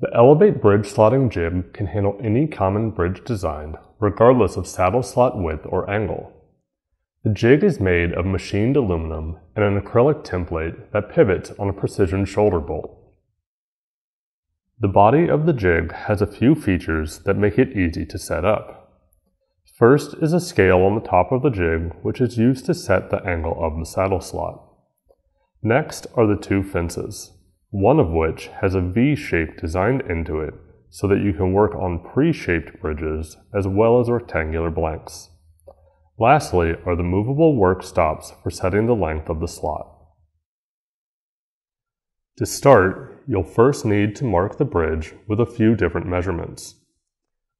The Elevate Bridge Slotting Jig can handle any common bridge design, regardless of saddle slot width or angle. The jig is made of machined aluminum and an acrylic template that pivots on a precision shoulder bolt. The body of the jig has a few features that make it easy to set up. First is a scale on the top of the jig, which is used to set the angle of the saddle slot. Next are the two fences, one of which has a V-shape designed into it so that you can work on pre-shaped bridges as well as rectangular blanks. Lastly are the movable work stops for setting the length of the slot. To start, you'll first need to mark the bridge with a few different measurements: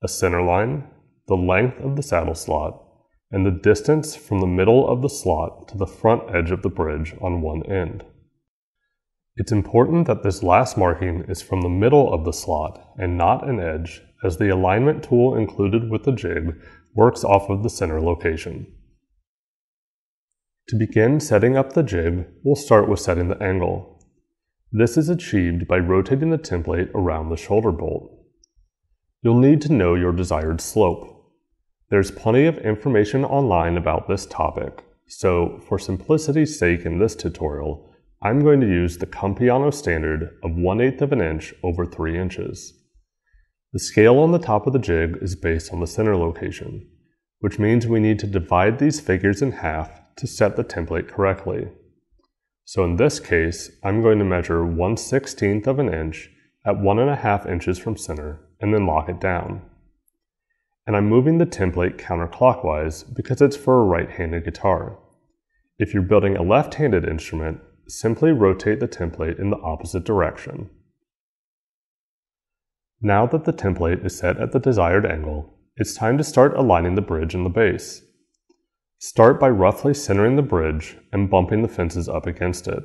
a center line, the length of the saddle slot, and the distance from the middle of the slot to the front edge of the bridge on one end. It's important that this last marking is from the middle of the slot and not an edge, as the alignment tool included with the jig works off of the center location. To begin setting up the jig, we'll start with setting the angle. This is achieved by rotating the template around the shoulder bolt. You'll need to know your desired slope. There's plenty of information online about this topic, so for simplicity's sake in this tutorial, I'm going to use the Cumpiano standard of 1/8 of an inch over 3 inches. The scale on the top of the jig is based on the center location, which means we need to divide these figures in half to set the template correctly. So in this case, I'm going to measure 1/16 of an inch at 1.5 inches from center and then lock it down. And I'm moving the template counterclockwise because it's for a right-handed guitar. If you're building a left-handed instrument, simply rotate the template in the opposite direction. Now that the template is set at the desired angle, it's time to start aligning the bridge and the base. Start by roughly centering the bridge and bumping the fences up against it.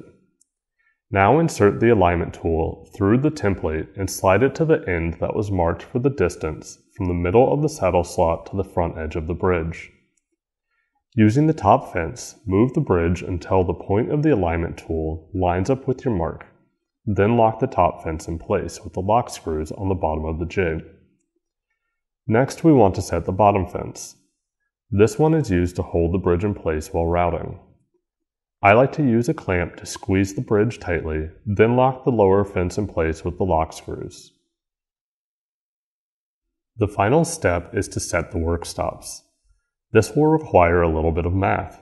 Now insert the alignment tool through the template and slide it to the end that was marked for the distance from the middle of the saddle slot to the front edge of the bridge. Using the top fence, move the bridge until the point of the alignment tool lines up with your mark. Then lock the top fence in place with the lock screws on the bottom of the jig. Next, we want to set the bottom fence. This one is used to hold the bridge in place while routing. I like to use a clamp to squeeze the bridge tightly, then lock the lower fence in place with the lock screws. The final step is to set the work stops. This will require a little bit of math.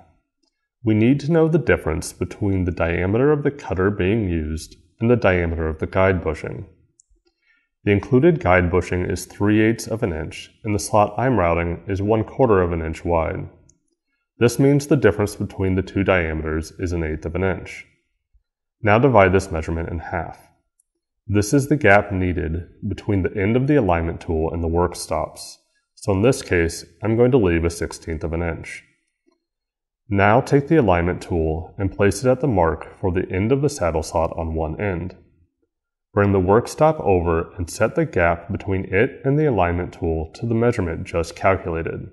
We need to know the difference between the diameter of the cutter being used and the diameter of the guide bushing. The included guide bushing is 3/8 of an inch, and the slot I'm routing is 1/4 of an inch wide. This means the difference between the two diameters is 1/8 of an inch. Now divide this measurement in half. This is the gap needed between the end of the alignment tool and the work stops, so in this case I'm going to leave 1/16 of an inch. Now take the alignment tool and place it at the mark for the end of the saddle slot on one end. Bring the work stop over and set the gap between it and the alignment tool to the measurement just calculated.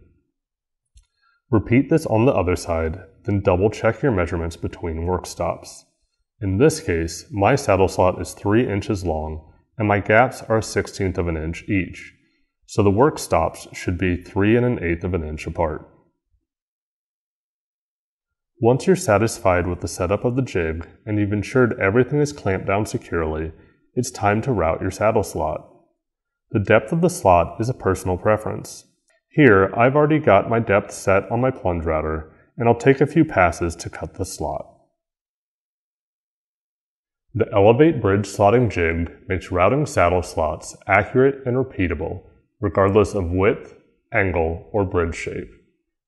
Repeat this on the other side, then double check your measurements between work stops. In this case, my saddle slot is 3 inches long and my gaps are 1/16 of an inch each, so the work stops should be 3 1/8 of an inch apart. Once you're satisfied with the setup of the jig and you've ensured everything is clamped down securely, it's time to route your saddle slot. The depth of the slot is a personal preference. Here, I've already got my depth set on my plunge router, and I'll take a few passes to cut the slot. The Elevate Bridge Slotting Jig makes routing saddle slots accurate and repeatable, regardless of width, angle, or bridge shape.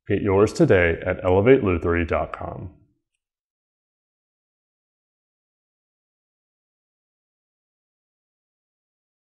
Get yours today at elevatelutherie.com.